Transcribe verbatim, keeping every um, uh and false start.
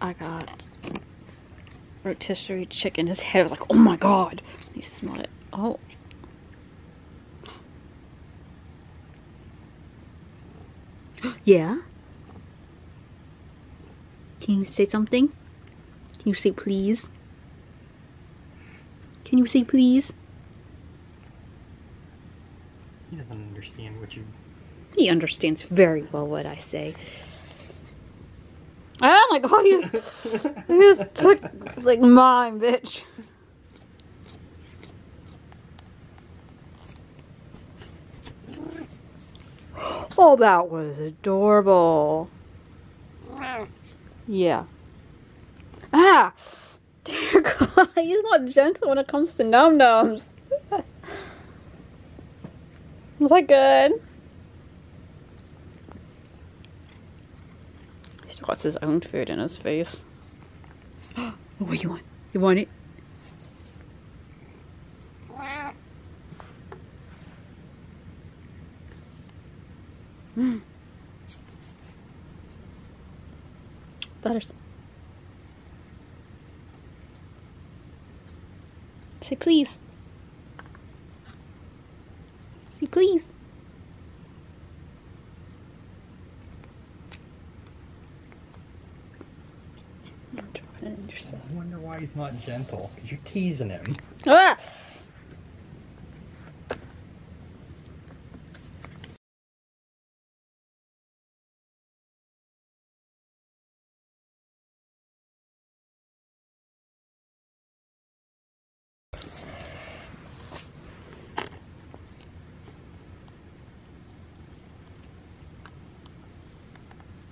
I got rotisserie chicken. His head was like, oh my god. He smelled it. Oh. Yeah? Can you say something? Can you say please? Can you say please? He doesn't understand what you... He understands very well what I say. Oh my god, he just, he just took, like, mine, bitch. Oh, that was adorable. Yeah. Ah! Dear god, he's not gentle when it comes to num-nums. Is that good? He still got his own food in his face. Oh, what do you want? You want it? Mm. Butters. Say please. Say please. I wonder why he's not gentle. You're teasing him. Ah!